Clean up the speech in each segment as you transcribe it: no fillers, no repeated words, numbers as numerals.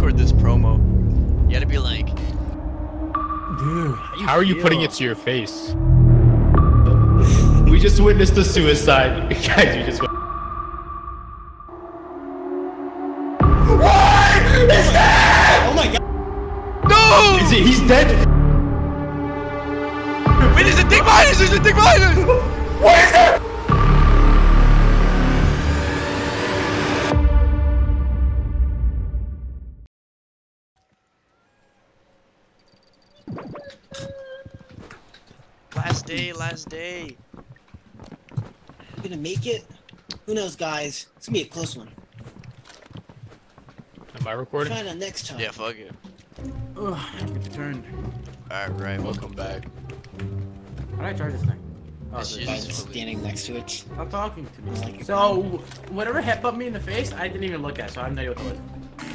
record this promo, you gotta be like, dude, how are you putting it to your face? We just witnessed a suicide. Guys, you just... What is that? Oh my god. No! Is he, he's dead? Wait, there's a thing behind us! There's a thing behind us! What is that? Last day. We're gonna make it? Who knows, guys? It's gonna be a close one. Am I recording? Try it next time. Yeah, fuck it. Ugh, get the turn. Alright, welcome back. How do I charge this thing? Oh, standing next to it. Stop talking to me. Like so, whatever hit bumped me in the face, I didn't even look at, so I have no idea what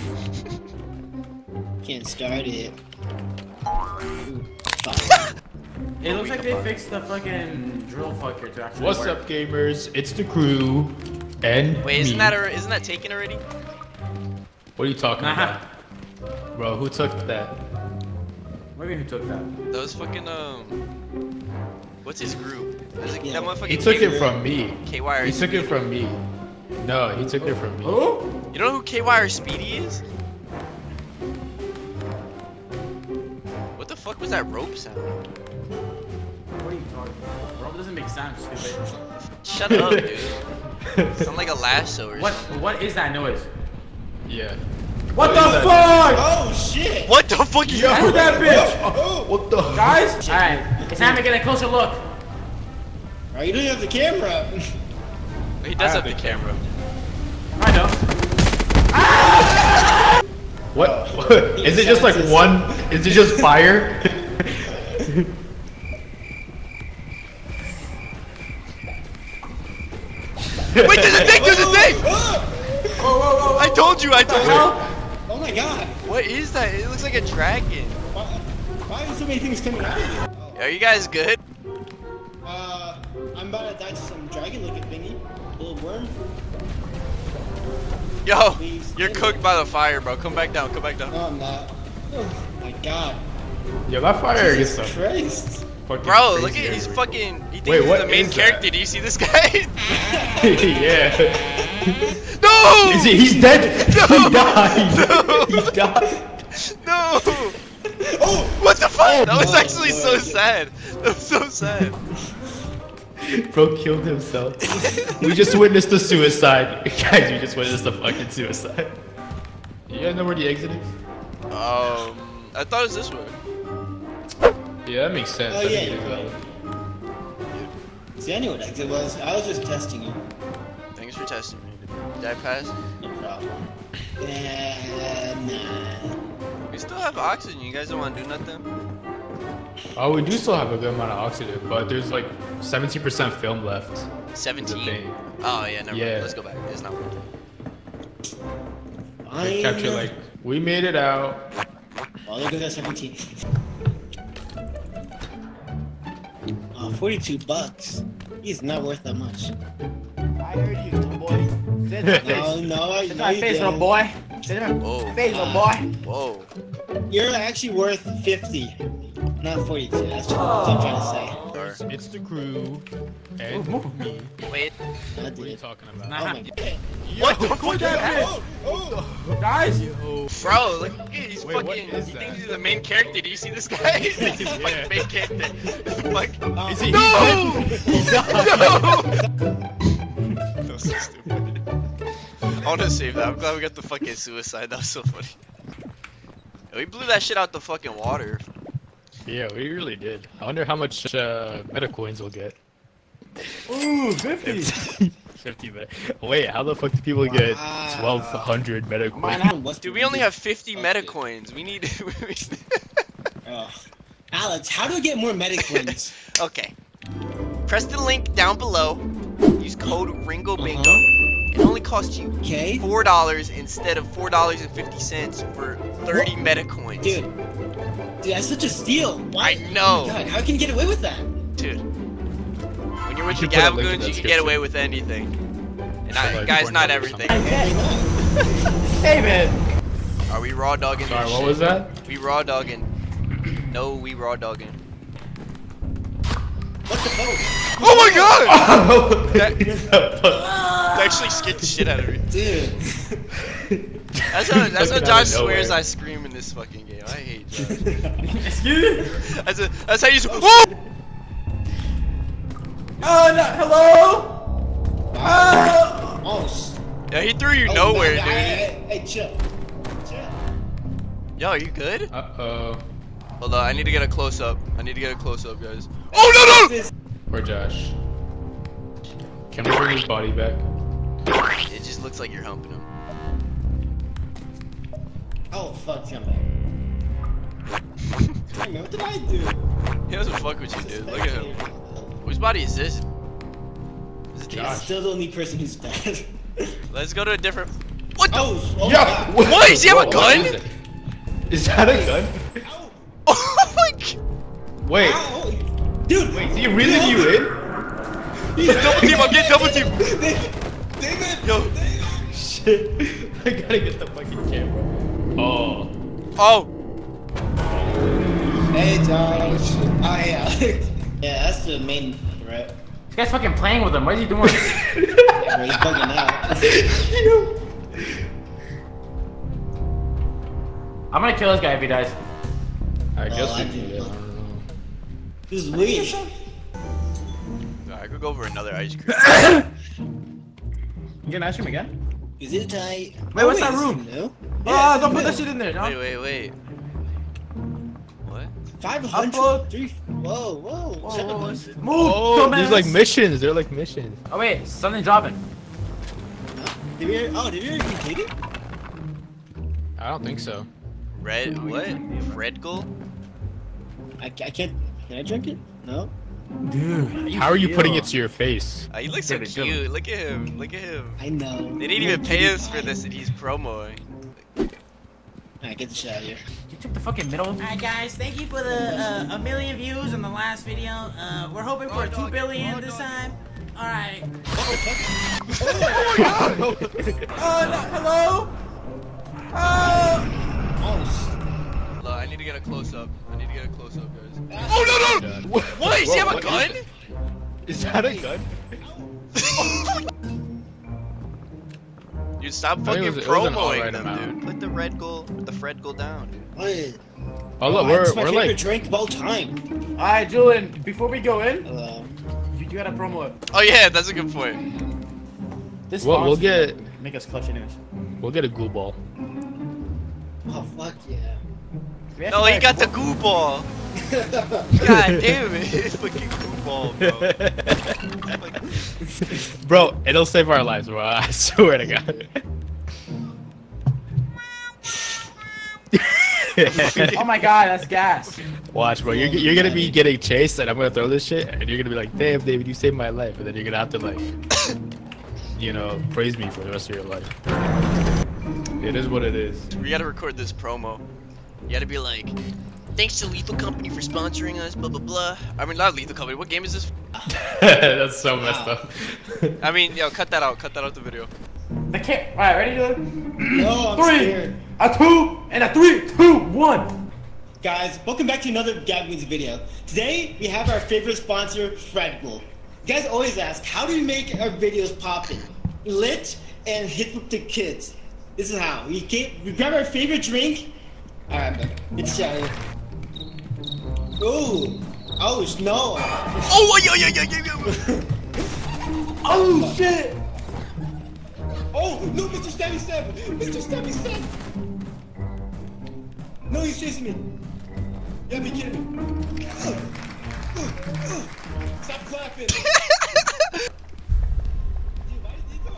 it was. Can't start it. Ooh, fuck. It looks like they fixed the fucking drill fucker to actually work. What's up, gamers? It's the crew and wait, isn't that taken already? What are you talking about? Bro, who took that? What do you mean who took that? Those fucking what's his group? That motherfucking he took it from me. KY. He took it from me. No, he took it from me. Who? You know who KY or Speedy is? What the fuck was that rope sound? What are you talking about? Rope doesn't make sense, stupid. Shut up, dude. Sound like a lasso or something. What is that noise? Yeah. What the fuck? Oh shit! What the fuck is that? Who that bitch? Oh, what the? Guys? Alright, it's time to get a closer look. Alright, you don't have the camera. He does have the camera. I know. Ah! What? Is it just like one? Is it just fire? Wait, there's a thing! There's a thing! Whoa. I told you! Oh my god! What is that? It looks like a dragon. Why are so many things coming out of you? Oh. Are you guys good? I'm about to die to some dragon-looking thingy. A little worm. Yo, you're cooked by the fire, bro. Come back down. Come back down. No, I'm not. Oh my god. Yo, that fire is Jesus Christ. Bro, look at he's fucking. He thinks he's the main character. Do you see this guy? Yeah. No! Is he, he's dead! No! He died! No! He died! No! Oh! What the fuck? Oh, that was actually so sad. That was so sad. Bro killed himself. We just witnessed a suicide. Guys, we just witnessed a fucking suicide. You guys know where the exit is? I thought it was this way. Yeah, that makes sense. Oh yeah, you're right. See, I knew what exit was. I was just testing you. Thanks for testing me. Did I pass? No problem. Nah. We still have oxygen. You guys don't want to do nothing? Oh, we do still have a good amount of oxygen, but there's like 17% film left. 17? Oh, yeah, never mind. Let's go back. It's not worth it. Fine. Capture, like, we made it out. Oh, look at that 17. 42 bucks. He's not worth that much. I heard you, little boy. Sit my face, little boy. Sit my face, little boy. Whoa. You're actually worth 50, not 42. That's what I'm trying to say. It's the crew and me. Wait. What are you talking about? Oh my god. What the fuck is that? Guys, bro, look at he's fucking. He thinks he's the main character. Do you see this guy? He thinks he's the fucking main character. Like, is he? No. So stupid. I want to save that. I'm glad we got the fucking suicide. That was so funny. We blew that shit out the fucking water. Yeah, we really did. I wonder how much meta coins we'll get. Ooh, 50! 50 meta. Wait, how the fuck do people get 1,200 meta coins? Dude, we only have 50 meta coins. We need... Alex, how do we get more meta coins? Okay. Press the link down below. Use code RingoBingo. It only costs you $4 instead of $4.50 for 30 meta coins. Dude, that's such a steal. Why? I know. Oh God, how can you get away with that? Dude, when you're with the Gaba Goons, you can get away with anything. And guys, not everything. Hey man. Are we we raw dogging. Sorry, what was that? We raw dogging. No, we raw dogging. What the fuck? Oh my god! Oh, that actually scared the shit out of me. Dude. That's how Josh swears I scream in this fucking game. I hate Josh. Excuse me? That's how you swear. Oh! Oh, no, hello? Oh! Oh, yeah, he threw you nowhere, dude. Hey, chill. Chill. Yo, you good? Uh-oh. Hold on, I need to get a close up. I need to get a close up, guys. Oh no! Poor Josh. Can we bring his body back? It just looks like you're helping him. Oh fuck him. Hey man, what did I do? He doesn't fuck with you, dude. Look at him. Whose body is this? Is Josh? Still the only person who's dead. Let's go to a different. What the? Oh yeah. What? Does he have a gun? Is that a gun? Oh my god! Wait. Ow. Dude, wait, did he really do you in? Double team, I'm getting double team! David! Yo! David. Shit. I gotta get the fucking camera. Oh. Oh! Hey, Josh. Oh, yeah. Yeah, that's the main threat. This guy's fucking playing with him. What is he doing? Yeah, bro, he's bugging out. I'm gonna kill this guy if he dies. I guess we can do it. This is weak. I could go for another ice cream. You gonna ice cream again? Is it tight? Wait, what's that room? No? Oh, don't put that shit in there. No? Wait. What? 500? Whoa. Move! Oh, these like missions. They're like missions. Oh, wait. Something dropping. Did we already complete it? I don't think so. Red, what? FredBull? I can't. Can I drink it? No. Dude, how are you putting it to your face? He looks so cute. Look at him. Look at him. I know. They didn't even pay us for this, and he's promoing. Alright, get the shit out of here. You took the fucking middle. Alright, guys, thank you for the 1 million views on the last video. We're hoping for 2 billion this time. Alright. Oh my god! Hello? I need to get a close up. Guys. Oh no! What? Does he have a gun? Is that a gun? Dude, stop fucking promoing them, dude. Put the FredBull down, dude. What? Oh look, we're like. It's my favorite drink of all time. Alright, Julian. Before we go in, you gotta promo it. Oh yeah, that's a good point. This we'll get. Make us clutch news. We'll get a glue ball. Oh fuck yeah. No, he got the goo ball! God damn it, fucking goo ball, bro. Bro, it'll save our lives, bro, I swear to god. Oh my god, that's gas. Watch, bro, you're gonna be getting chased and I'm gonna throw this shit and you're gonna be like, damn, David, you saved my life. And then you're gonna have to, like, you know, praise me for the rest of your life. It is what it is. We gotta record this promo. You gotta be like, thanks to Lethal Company for sponsoring us, blah blah blah. I mean, not Lethal Company, what game is this? That's so messed up. I mean, yo, cut that out the video. The can't. Alright, ready, dude? No, I'm scared. 3, a 2, and a 3, 2, 1. Guys, welcome back to another Gaba Goons video. Today, we have our favorite sponsor, FredBull. You guys always ask, how do we make our videos poppin'? Lit and hit with the kids. This is how. We grab our favorite drink. Alright, man. It's shiny. Ooh! Oh, no! Oh, yo! Oh, shit! Oh, no, Mr. Stabby Stab! Mr. Stabby Stab! No, he's chasing me! You gotta be kidding me! Stop clapping! Dude, why did he go?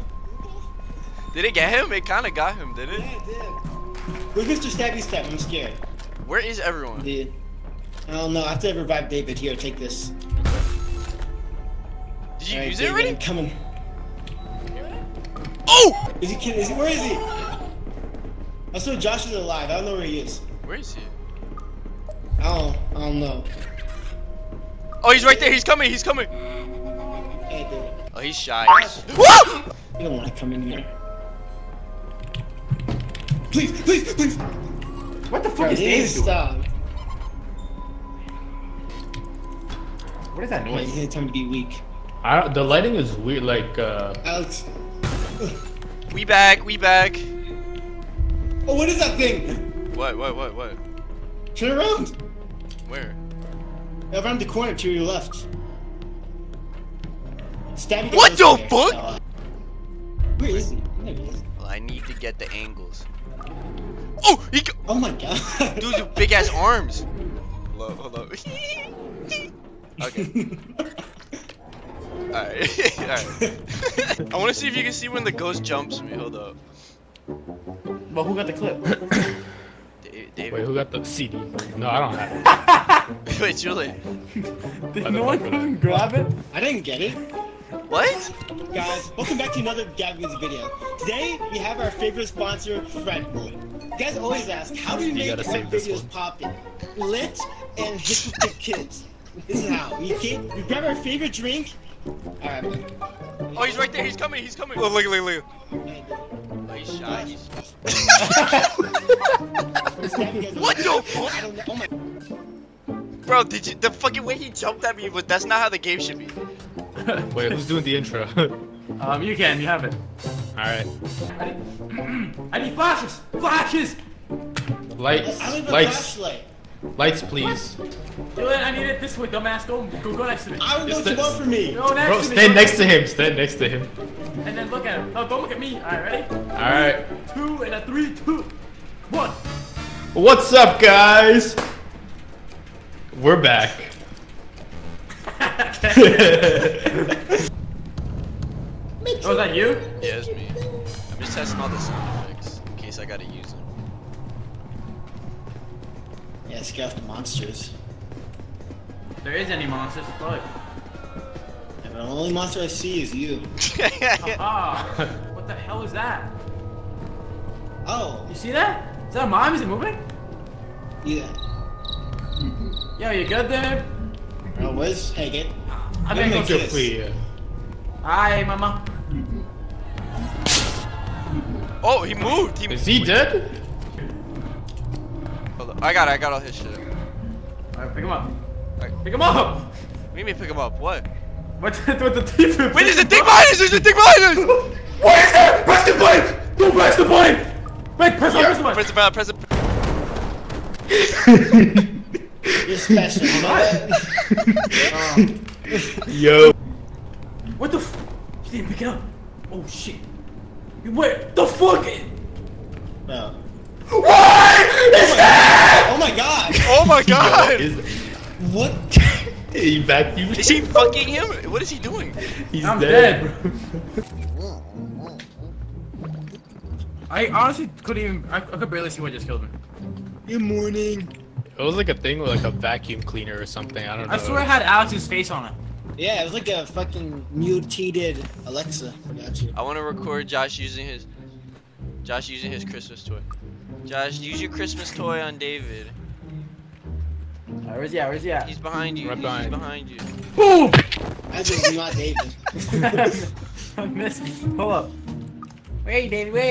Did it get him? It kinda got him, did it? Yeah, it did. Where's Mr. Stabby Stab? I'm scared. Where is everyone? Dude. I don't know. I have to revive David. Here, take this. Did you use it already? I'm coming. Oh! Is he kidding? Where is he? I saw Josh is alive. I don't know where he is. Where is he? I don't know. Oh, he's right there. He's coming. Hey, David. Oh, he's shy. Whoa! You don't want to come in here. Please! What the fuck is David doing? Stop. What is that noise? It's time to be weak. The lighting is weird, like, Alex. We back, we back. Oh, what is that thing? What? Turn around. Where? Around the corner to your left. Stab. What the fuck? Where is he? Well, I need to get the angles. Oh, he go. Oh my god. Dude, your big ass arms. Hello, hello. Okay. Alright, alright. I want to see if you can see when the ghost jumps me. Hold up. Well, who got the clip? David. Wait, who got the CD? No, I don't have it. Wait, Julie. Did no one come and grab it? I didn't get it. What? Guys, welcome back to another Gaba Goons video. Today, we have our favorite sponsor, FredBull. You guys always ask, how do we make our videos poppin'? Lit and hit with the kids. This is how. We grab our favorite drink. Alright, man. Oh, he's right there. He's coming. He's coming. Oh, look. Oh, he's shy. He's... What the fuck? I don't know. Oh, my... Bro, did you... The fucking way he jumped at me was... That's not how the game should be. Wait, who's doing the intro? You can. You have it. Alright. I need flashes! Flashes! Lights. I need a flashlight. Lights, please. Dylan, I need it this way, dumbass. Go next to me. I don't know what you want from me. Go next to me. Bro, stand next to him. Stand next to him. And then look at him. No, don't look at me. All right, ready? All right. Two and a three, two, one. What's up, guys? We're back. Oh, is that you? Yeah, it's me. I'm just testing all the sound effects in case I gotta use them. Yeah, scuffed monsters. If there is any monsters, fuck. Yeah, the only monster I see is you. What the hell is that? Oh. You see that? Is that a mom? Is it moving? Yeah. Yo, you good there? Bro, where's Haggett? I'm gonna go for you. Hi, mama. Oh, he moved. Is he dead? I got all his shit. Alright, pick him up. Right. Pick him up! What do you mean pick him up? What? What's the thief? Wait, there's a thing behind us! There's a thing behind us! What is that? Press the button! Don't press the button! Wait, press the button! Press the button! You're special, huh? Yo. What the f? You didn't pick it up. Oh shit. Wait, the fuck? No. What is that? Oh my god! Oh my god! What? He backed you. Is he fucking him? What is he doing? I'm dead, bro. I honestly couldn't even. I could barely see what just killed me. Good morning. It was like a thing with like a vacuum cleaner or something. I don't know. I swear it had Alex's face on it. Yeah, it was like a fucking mutated Alexa. Got you. I want to record Josh using his Christmas toy. Josh, use your Christmas toy on David. Where is he at? Where's he at? He's behind you. Right behind. He's behind you. Boom! I just not David. I missed. Hold up. Where are you, David? Where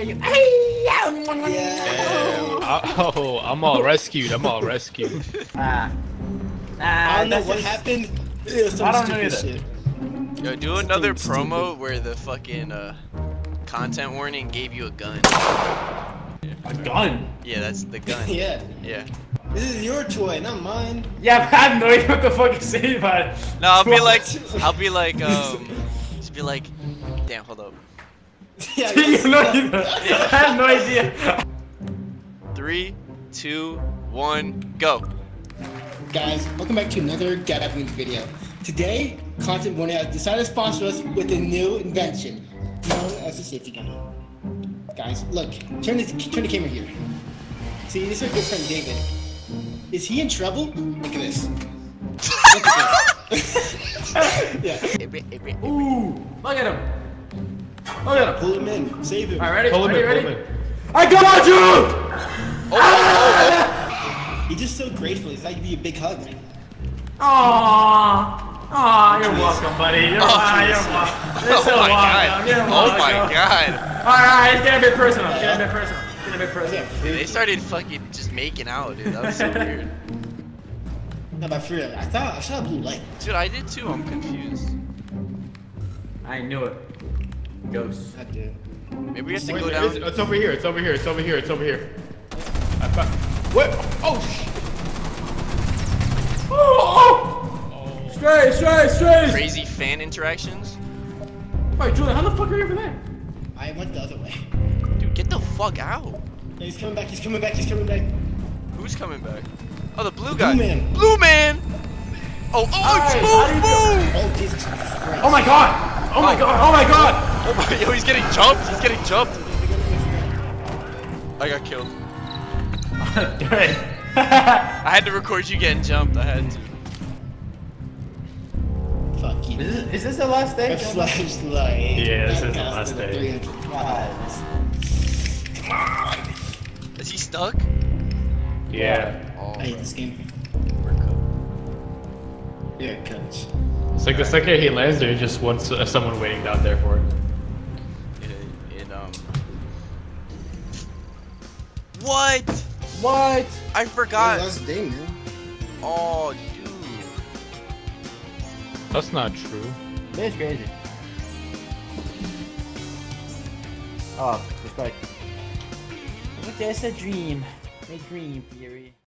are you? Yeah. Oh, I'm all rescued. I don't know what happened. I don't know either. Yo, do another promo where the fucking Content Warning gave you a gun. A gun? Yeah, that's the gun. Yeah. This is your toy, not mine. Yeah, I have no idea what the fuck you say about it. No, I'll be like, damn, hold up. Yeah, I have no idea. 3, 2, 1, go. Guys, welcome back to another Gaba Goons video. Today, Content Warning has decided to sponsor us with a new invention, known as a safety gun. Guys, look, turn the camera here. See, this is our good friend David. Is he in trouble? Look at this. Look at this. Yeah. Ooh, look at him. Look at him. Pull him in. Save him. All right, ready? Pull him in. I got you! Oh. He's just so grateful. He's like, give you a big hug. Aww. Aw, you're welcome, buddy. You're welcome. Oh my god. Alright, it's gonna be personal. Gonna be present. Dude, they started fucking just making out, dude. That was so weird. No, but for real, I saw a blue light. Dude, I did too. I'm confused. I knew it. Ghost. I did. Maybe we have to go down. It's over here. It's over here. It's over here. It's over here. What? Oh shit! Oh! Stray! Crazy fan interactions. Alright, Julian, how the fuck are you over there? I went the other way. Dude, get the fuck out! Yeah, he's coming back. He's coming back. Who's coming back? Oh, the blue guy. Blue man. Oh, move! Oh, Jesus Christ! Oh my God! Oh my, yo, he's getting jumped! I got killed. I had to record you getting jumped, I had to. Fuck you. Is this the last day? Flashlight. Yeah, this is the last day. Come on! Is he stuck? Yeah. Oh, I hate this game. Here it comes. It's like the second he lands there, he just wants someone waiting down there for him. What? I forgot. That's dang, man. Oh, dude. That's not true. That's crazy. Oh, respect. That's a dream. A dream theory.